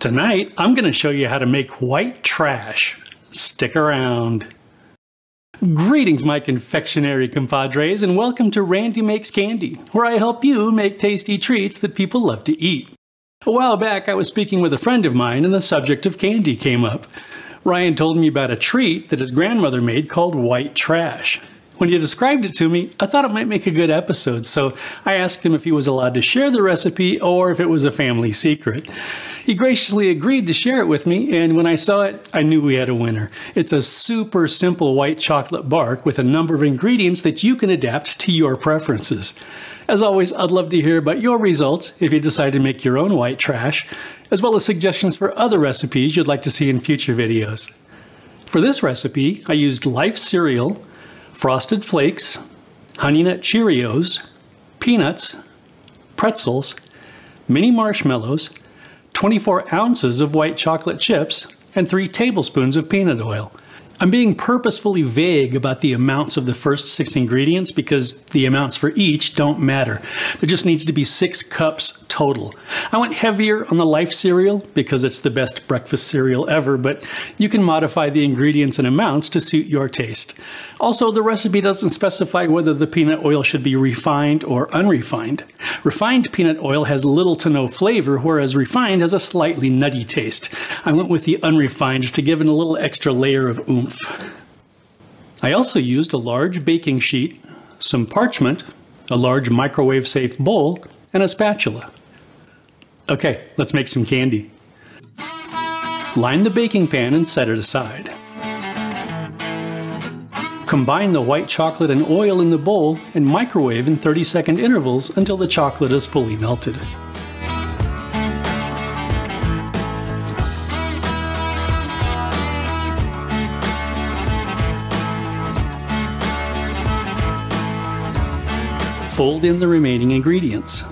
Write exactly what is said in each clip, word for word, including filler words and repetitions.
Tonight, I'm going to show you how to make white trash. Stick around. Greetings, my confectionery compadres, and welcome to Randy Makes Candy, where I help you make tasty treats that people love to eat. A while back, I was speaking with a friend of mine, and the subject of candy came up. Ryan told me about a treat that his grandmother made called white trash. When he described it to me, I thought it might make a good episode, so I asked him if he was allowed to share the recipe or if it was a family secret. He graciously agreed to share it with me, and when I saw it, I knew we had a winner. It's a super simple white chocolate bark with a number of ingredients that you can adapt to your preferences. As always, I'd love to hear about your results if you decide to make your own white trash, as well as suggestions for other recipes you'd like to see in future videos. For this recipe, I used Life cereal, Frosted Flakes, Honey Nut Cheerios, peanuts, pretzels, mini marshmallows, twenty-four ounces of white chocolate chips, and three tablespoons of peanut oil. I'm being purposefully vague about the amounts of the first six ingredients because the amounts for each don't matter. There just needs to be six cups total. I went heavier on the Life cereal because it's the best breakfast cereal ever, but you can modify the ingredients and amounts to suit your taste. Also, the recipe doesn't specify whether the peanut oil should be refined or unrefined. Refined peanut oil has little to no flavor, whereas refined has a slightly nutty taste. I went with the unrefined to give it a little extra layer of oomph. I also used a large baking sheet, some parchment, a large microwave-safe bowl, and a spatula. Okay, let's make some candy. Line the baking pan and set it aside. Combine the white chocolate and oil in the bowl and microwave in thirty second intervals until the chocolate is fully melted. Fold in the remaining ingredients.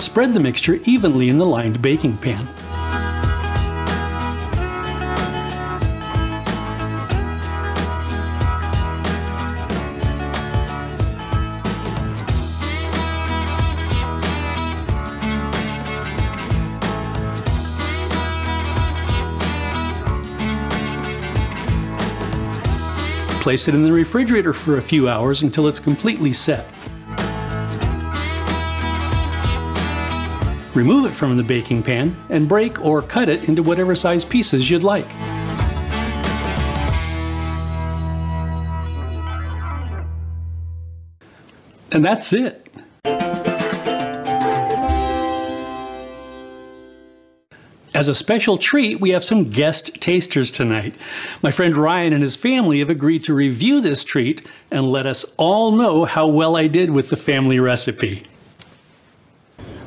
Spread the mixture evenly in the lined baking pan. Place it in the refrigerator for a few hours until it's completely set. Remove it from the baking pan and break or cut it into whatever size pieces you'd like. And that's it. As a special treat, we have some guest tasters tonight. My friend Ryan and his family have agreed to review this treat and let us all know how well I did with the family recipe.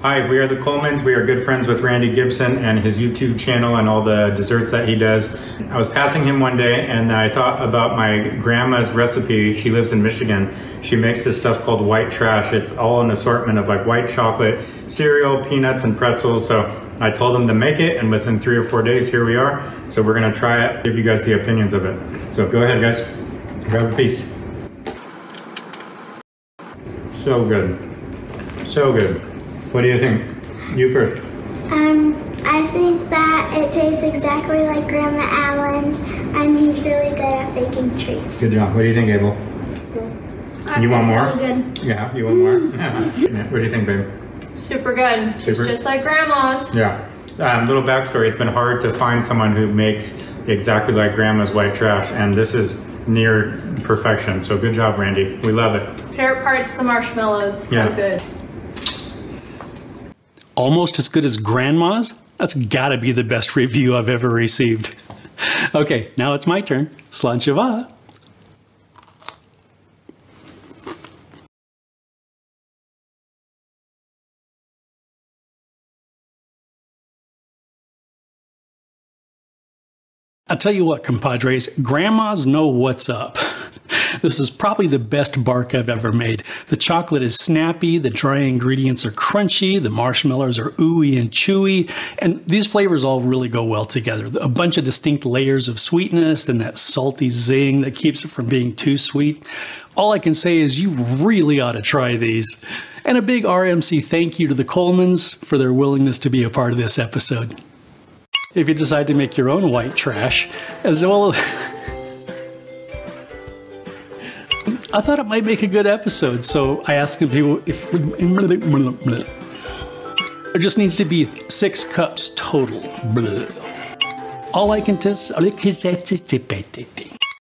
Hi, we are the Colemans. We are good friends with Randy Gibson and his YouTube channel and all the desserts that he does. I was passing him one day and I thought about my grandma's recipe. She lives in Michigan. She makes this stuff called white trash. It's all an assortment of like white chocolate, cereal, peanuts, and pretzels. So I told him to make it, and within three or four days, here we are. So we're gonna try it, give you guys the opinions of it. So go ahead, guys, grab a piece. So good, so good. What do you think? You first. Um, I think that it tastes exactly like Grandma Allen's, and he's really good at baking treats. Good job. What do you think, Abel? Good. You want more? Really good. Yeah, you want more? Yeah. What do you think, babe? Super good. Super? It's just like Grandma's. Yeah. Um, little backstory, it's been hard to find someone who makes exactly like Grandma's white trash, and this is near perfection. So good job, Randy. We love it. Favorite part's the marshmallows. Yeah. So good. Almost as good as Grandma's? That's gotta be the best review I've ever received. Okay, now it's my turn. Slancheva. I tell you what, compadres, grandmas know what's up. This is probably the best bark I've ever made. The chocolate is snappy, the dry ingredients are crunchy, the marshmallows are ooey and chewy, and these flavors all really go well together. A bunch of distinct layers of sweetness, then that salty zing that keeps it from being too sweet. All I can say is you really ought to try these. And a big R M C thank you to the Colemans for their willingness to be a part of this episode. If you decide to make your own white trash, as well as... I thought it might make a good episode, so I asked people if... There just needs to be six cups total. All I can test...